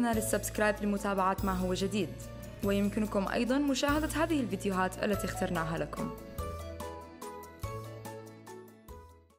دون للسبسكرايب لمتابعة ما هو جديد، ويمكنكم أيضا مشاهدة هذه الفيديوهات التي اخترناها لكم.